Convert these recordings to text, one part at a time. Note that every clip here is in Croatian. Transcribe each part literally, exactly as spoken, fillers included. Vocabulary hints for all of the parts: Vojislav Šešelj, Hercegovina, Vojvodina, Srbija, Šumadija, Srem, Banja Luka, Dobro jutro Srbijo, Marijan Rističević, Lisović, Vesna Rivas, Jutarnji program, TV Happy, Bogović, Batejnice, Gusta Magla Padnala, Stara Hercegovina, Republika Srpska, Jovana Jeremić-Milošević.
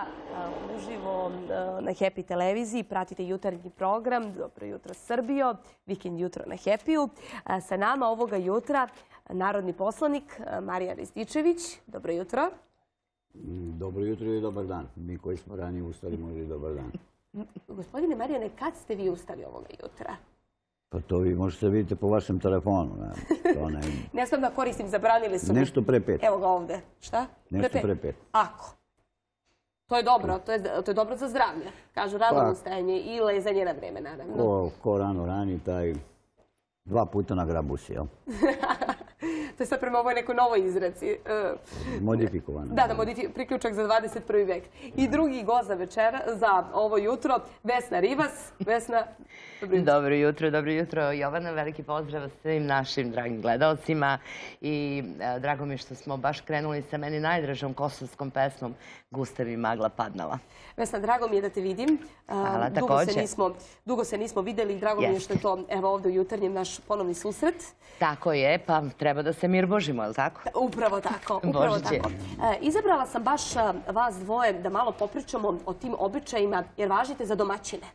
Srbija, uživo na Happy televiziji. Pratite jutarnji program Dobro jutro Srbijo, vikend jutro na Happy-u. Sa nama ovoga jutra narodni poslanik Marijan Rističević. Dobro jutro. Dobro jutro i dobar dan. Mi koji smo ranije ustali možda i dobar dan. Gospodine Marijane, kad ste vi ustali ovoga jutra? Pa to vi možete vidjeti po vašem telefonu. Ne znam da koristim, zabranili su. Nešto pre pet. Evo ga ovde. Šta? Nešto pre pet. Ako. To je dobro, to je dobro za zdravlje. Kažu rano ustajanje i lezanje na vreme, naravno. Ko rano rani, taj dva puta na grabusi, jel? To je sad prema ovoj nekoj novoj izreci. Modifikovano. Da, da, priključak za dvadeset prvi vek. I drugi gost za večera, za ovo jutro, Vesna Rivas. Vesna, dobro jutro. Dobro jutro, dobro jutro Jovana. Veliki pozdrav svim našim dragim gledalcima. I drago mi je što smo baš krenuli sa meni najdražom kosovskom pesmom Gusta Magla Padnala. Vesna, drago mi je da te vidim. Hvala, takođe. Dugo se nismo videli i drago mi je što je to ovde u jutarnjem naš ponovni susret. Tako je, pa treba da se mir božimo, je li tako? Upravo tako, upravo tako. Izabrala sam baš vas dvoje da malo popričamo o tim običajima, jer važite za domaćine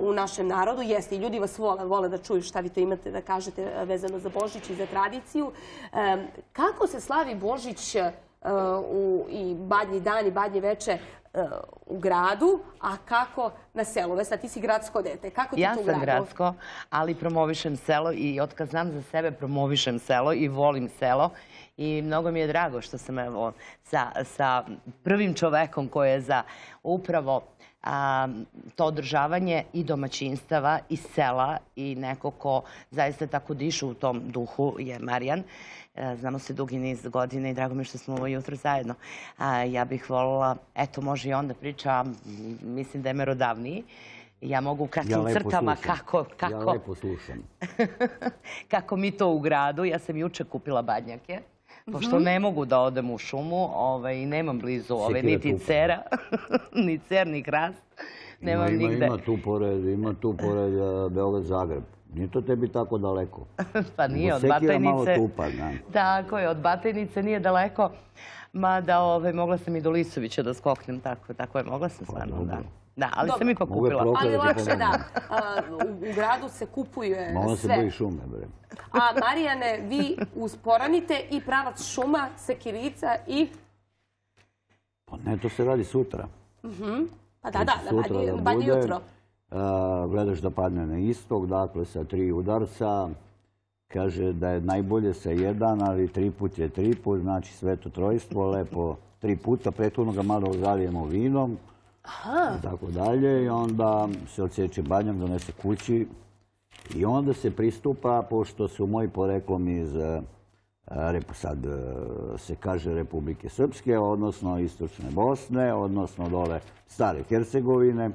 u našem narodu. Jeste, i ljudi vas vole da čuju šta vi to imate da kažete vezano za Božić i za tradiciju. Kako se slavi Božić i badnji dan i badnje veče u gradu, a kako na selu? Vesna, ti si gradsko dete. Kako ti tu u gradu? Ja sam gradsko, ali promovišem selo i otkad znam za sebe promovišem selo i volim selo. I mnogo mi je drago što sam evo sa prvim čovekom koji je za upravo to održavanje i domaćinstava i sela i neko ko zaista tako dišu u tom duhu je Marijan. Znamo se dugi niz godine i drago mi je što smo ovo jutro zajedno. Ja bih voljela, eto može i onda priča, mislim da je merodavniji. Ja mogu u kratkim crtama kako... Ja lepo slušam. Kako mi to u gradu. Ja sam juče kupila badnjake. Pošto ne mogu da odem u šumu i nemam blizu ove niti cera, ni cer, ni kras. Nemam nigde. Ima tu pored Beograd-Zagreb. Nije to tebi tako daleko. Pa nije, od Batejnice. Tako je, od Batejnice nije daleko. Mada mogla sam i do Lisovića da skoknem, tako je, mogla sam stvarno da. Da, ali sam ipak kupila. Ali lakše da, u gradu se kupuje sve. Malo se boji šume, bre. A Marijane, vi usporanite i pravac šuma, sekirica i... Pa ne, to se radi sutra. Pa da, da, badnje jutro. Gledaš da padne na istok, dakle sa tri udarca. Kaže da je najbolje sa jedan, ali tri put je tri put, znači sveto trojstvo, lepo tri puta. Prethodno ga malo zalijemo vinom. I tako dalje, i onda se odseče badnjak, donese kući i onda se pristupa, pošto su moji poreklom iz, sad se kaže, Republike Srpske, odnosno Istočne Bosne, odnosno dole Stare Hercegovine,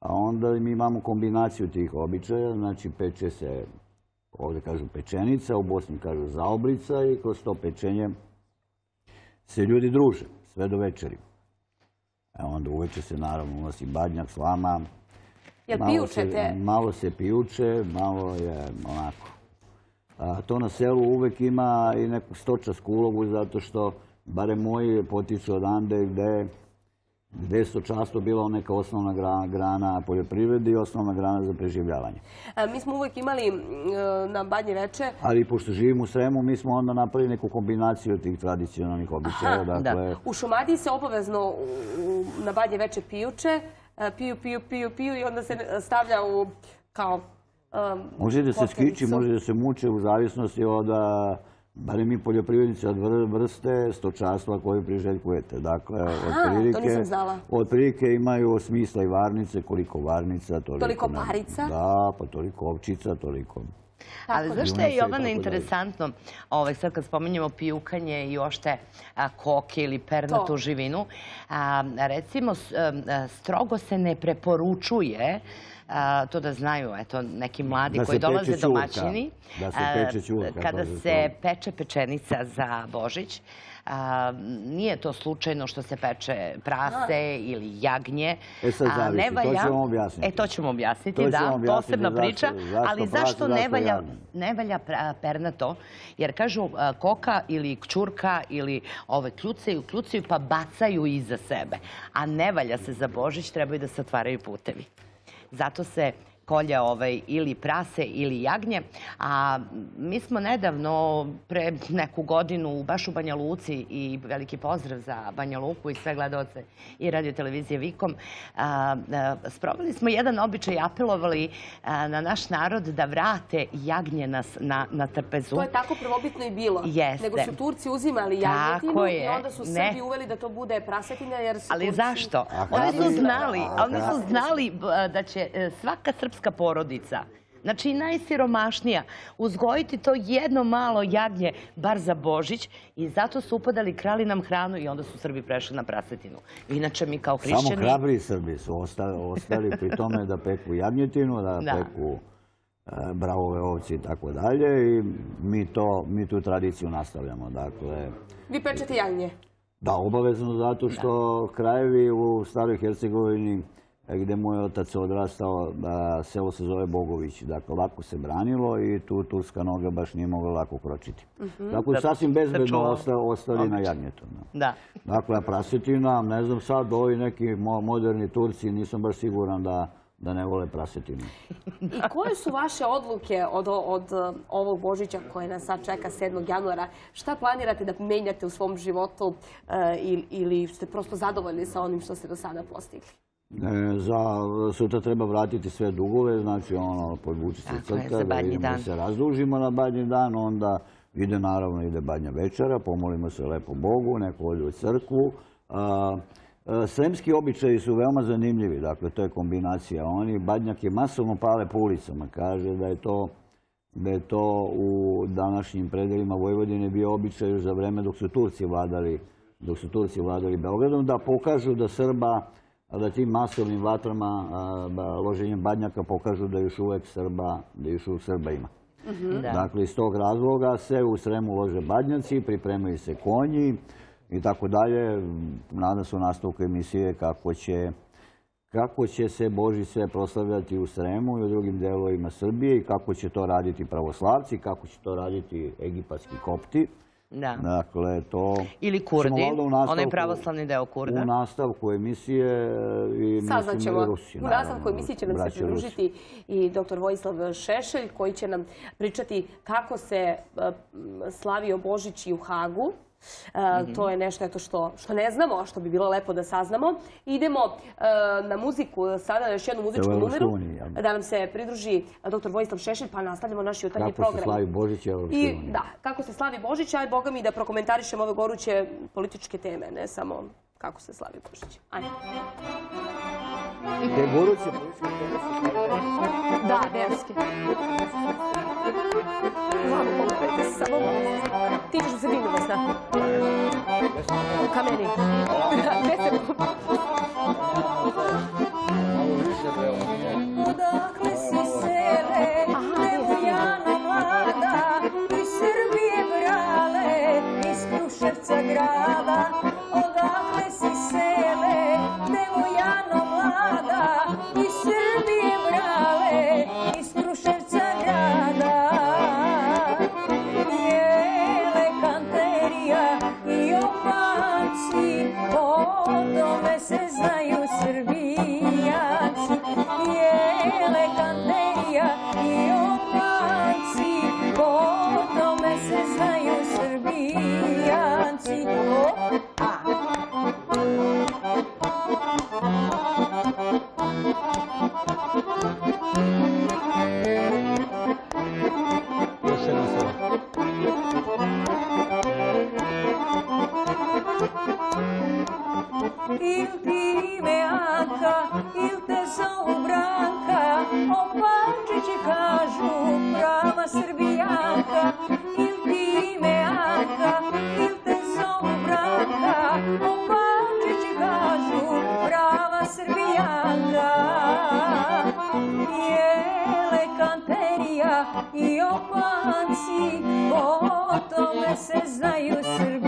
a onda mi imamo kombinaciju tih običaja, znači peče se, ovdje kažu pečenica, u Bosni kažu zaoblica i kroz to pečenje se ljudi druže, sve do večeri. Onda uveče se naravno unosi badnjak, slama. Jel pijučete? Malo se pijuče, malo je onako. To na selu uvek ima i neku stočarsku ulogu, zato što barem moji potiču odande gde je stočarstvo bila neka osnovna grana poljoprivrede i osnovna grana za preživljavanje. Mi smo uvek imali na badnje veče... Ali pošto živimo u Sremu, mi smo onda napravili neku kombinaciju tih tradicionalnih običaja. U Šumadiji se obavezno na badnje veče pijuče, piju, piju, piju, piju i onda se stavlja u kao... Može da se skiči, može da se muče u zavisnosti od, barem mi poljoprivrednici, od vrste stočarstva koju priželjkujete. Dakle, od prilike imaju smisla i varnice, koliko varnica, toliko parica. Da, pa toliko ovčica, toliko... Ali zašto je, Jovana, interesantno, sad kad spominjemo pijukanje i ošte koke ili pernatu živinu, recimo, strogo se ne preporučuje to da znaju, eto, neki mladi koji dolaze domaćini, kada se peče pečenica za Božić, nije to slučajno što se peče prase ili jagnje. E sad zavisi, to ćemo objasniti. E to ćemo objasniti, da, posebna priča. Ali zašto ne valja pernato? Jer kažu koka ili kćurka ili ove kljucaju, kljucaju pa bacaju iza sebe. A ne valja se za Božić, trebaju da se otvaraju putevi. Zato se kolje ili prase ili jagnje. A mi smo nedavno, pre neku godinu, baš u Banja Luci, i veliki pozdrav za Banja Luku i sve gledaoce i radiotelevizije Vikom, sprovali smo jedan običaj i apelovali na naš narod da vrate jagnje na trpezu. To je tako prvobitno i bilo. Nego su Turci uzimali jagnjetinu i onda su Srbi uveli da to bude prasetina jer su Turci... Ali zašto? Oni su znali da će svaka srpska porodica, znači najsiromašnija, uzgojiti to jedno malo jagnje, bar za Božić, i zato su upadali, krali nam hranu i onda su Srbi prešli na prasetinu. Inače mi kao hrišćani... Samo hrabri Srbi su ostali pri tome da peku jagnjetinu, da peku bravove ovci i tako dalje, i mi tu tradiciju nastavljamo. Vi pečete jagnje? Da, obavezno, zato što krajevi u Staroj Hercegovini gde moj otac odrastao, selo se zove Bogović. Dakle, lako se branilo i tu turska noga baš nije mogla lako kročiti. Dakle, sasvim bezbedno ostali na jagnjetu. Dakle, prasetina, ne znam sad, ovi neki moderni Turci, nisam baš siguran da ne vole prasetinu. I koje su vaše odluke od ovog Božića koje nas sad čeka sedmog januara? Šta planirate da menjate u svom životu ili ste prosto zadovoljni sa onim što ste do sada postigli? Sutra treba vratiti sve dugove, znači ono, podvući se crta, da idemo se razdužimo na badnji dan, onda ide naravno, ide badnja večera, pomolimo se lepo Bogu, neko ode u crkvu. Sremski običaji su veoma zanimljivi, dakle to je kombinacija. Oni badnjake masovno pale po ulicama, kaže da je to u današnjim predelima Vojvodine bio običaj još za vreme dok su Turci vladali, dok su Turci vladali Beogradom, da pokažu da Srba, da tim masovnim vatrama, loženjem badnjaka, pokažu da još uvek Srba ima. Dakle, iz tog razloga se u Sremu lože badnjaci, pripremaju se konji i tako dalje. Nadam se u nastavku emisije kako će se Božić sve proslavljati u Sremu i u drugim delovima Srbije i kako će to raditi pravoslavci, kako će to raditi egipatski kopti. Dakle, to... Ili Kurdi, onaj pravoslavni deo Kurda. U nastavku emisije i Rusi. U nastavku emisije će nam se pridružiti i doktor Vojislav Šešelj, koji će nam pričati kako se slavio Božić i u Hagu. To je nešto što ne znamo, što bi bilo lepo da saznamo. Idemo na muziku, sada još jednu muzičku numeru, da nam se pridruži doktor Vojislav Šešelj, pa nastavljamo naš jutarnji program. Kako se slavi Božić i Evropske unije. Da, kako se slavi Božić, a boga mi da prokomentarišem ove goruće političke teme, ne samo kako se slavi Božić. Ajde. Te goruće političke teme se slavi. Da, verske. Mamo, pogledajte se samo malo. Ti ćeš u sredinu, Vesna. U kameni. Gde se mogu? Odakle si sele, devojano mlada, iz Srbije brale, iz Kruševca grada. Odakle si sele, devojano mlada, iz Srbije brale, iz Kruševca grada. O tome se znaju Srbijaci, jele kanderija i opaci. O tome se znaju Srbijaci. Još jedno slovo. Il ti ime Anka, il te zovu Branka, o Pančići kažu prava Srbijanka. Il ti Elekanterija i opanci, po tome se znaju Srbi.